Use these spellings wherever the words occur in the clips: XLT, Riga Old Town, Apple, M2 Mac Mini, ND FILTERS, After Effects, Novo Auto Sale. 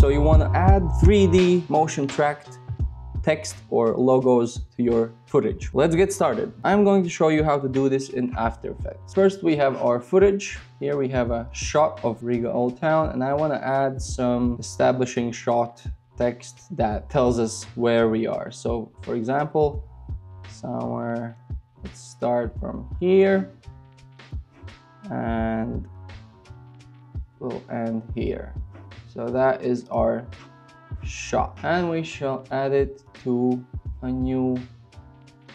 So you want to add 3D motion tracked text or logos to your footage. Let's get started. I'm going to show you how to do this in After Effects. First, we have our footage. Here we have a shot of Riga Old Town, and I want to add some establishing shot text that tells us where we are. So for example, somewhere, let's start from here and we'll end here. So that is our shot, and we shall add it to a new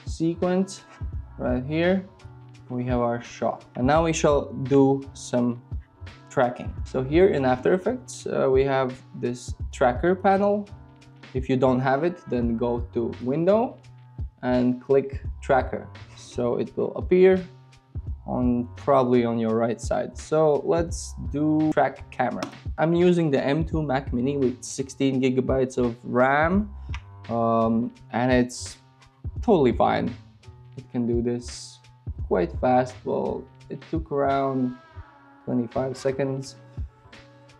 sequence. Right here we have our shot, and now we shall do some tracking. So here in After Effects we have this tracker panel. If you don't have it, then go to Window and click Tracker, so it will appear on probably on your right side. So let's do track camera. I'm using the M2 Mac Mini with 16 gigabytes of RAM, and it's totally fine. It can do this quite fast. Well, it took around 25 seconds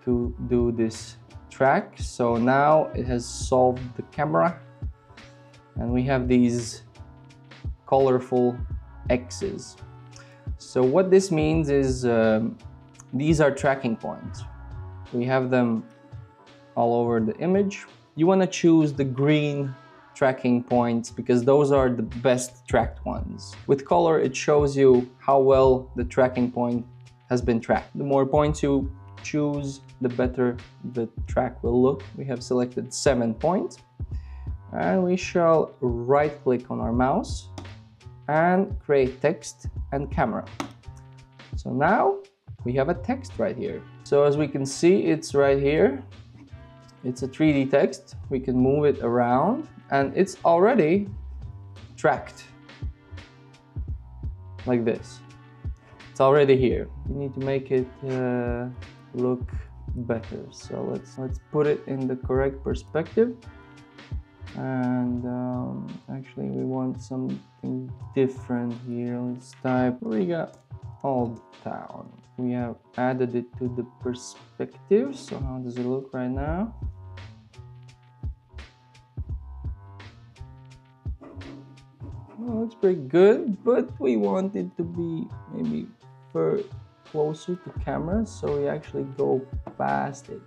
to do this track. So now it has solved the camera, and we have these colorful X's. So what this means is these are tracking points. We have them all over the image. You want to choose the green tracking points because those are the best tracked ones. With color, it shows you how well the tracking point has been tracked. The more points you choose, the better the track will look. We have selected 7 points, and we shall right click on our mouse and create text and camera. So now we have a text right here. So as we can see, it's right here. It's a 3D text. We can move it around and it's already tracked like this. It's already here. You need to make it look better. So let's put it in the correct perspective. And actually we want something different here. Let's type Riga Old Town. We have added it to the perspective. So how does it look right now? Well, it's pretty good, but we want it to be maybe closer to camera, so we actually go past it.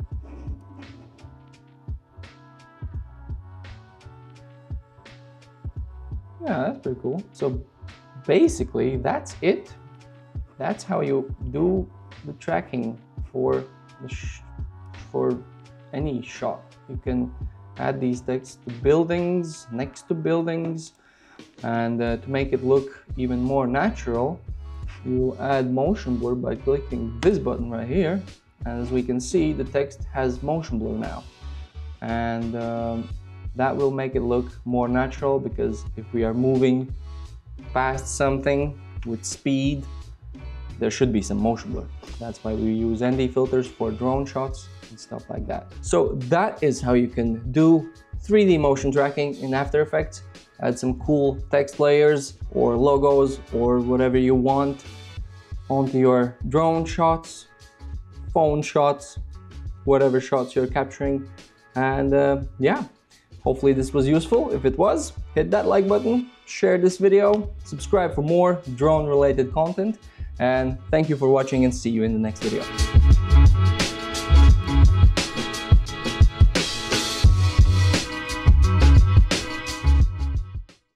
Yeah, that's pretty cool. So basically that's it. That's how you do the tracking for any shot. You can add these texts to buildings, next to buildings, and to make it look even more natural, you add motion blur by clicking this button right here. And as we can see, the text has motion blur now, and that will make it look more natural, because if we are moving past something with speed, there should be some motion blur. That's why we use ND filters for drone shots and stuff like that. So that is how you can do 3D motion tracking in After Effects. Add some cool text layers or logos or whatever you want onto your drone shots, phone shots, whatever shots you're capturing. And yeah. Hopefully this was useful. If it was, hit that like button, share this video, subscribe for more drone related content, and thank you for watching, and see you in the next video.